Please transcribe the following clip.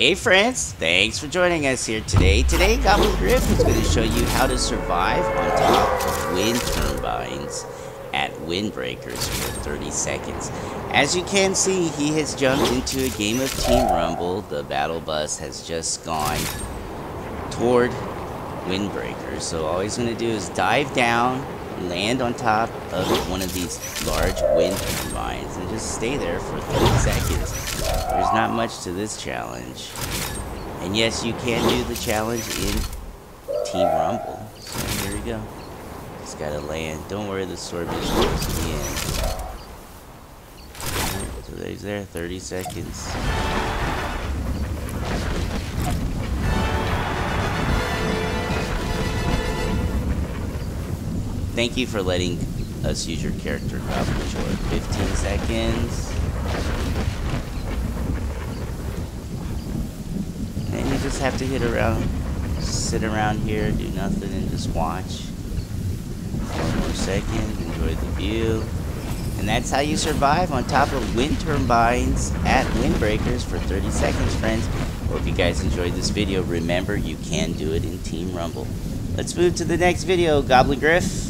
Hey friends, thanks for joining us here today. Today, Goblin Griff is going to show you how to survive on top of wind turbines at Windbreakers for 30 seconds. As you can see, he has jumped into a game of Team Rumble. The battle bus has just gone toward Windbreakers. So all he's going to do is dive down, land on top of one of these large wind turbines, and just stay there for 30 seconds. There's not much to this challenge. And yes, you can do the challenge in Team Rumble. So here we go. Just gotta land. Don't worry, the sword is close to the end. Alright, so there's 30 seconds. Thank you for letting us use your character, Goblin Griff. 15 seconds. And you just have to sit around here, do nothing, and just watch. 1 more second, enjoy the view. And that's how you survive on top of wind turbines at Windbreakers for 30 seconds, friends. Hope you guys enjoyed this video. Remember, you can do it in Team Rumble. Let's move to the next video, Goblin Griff.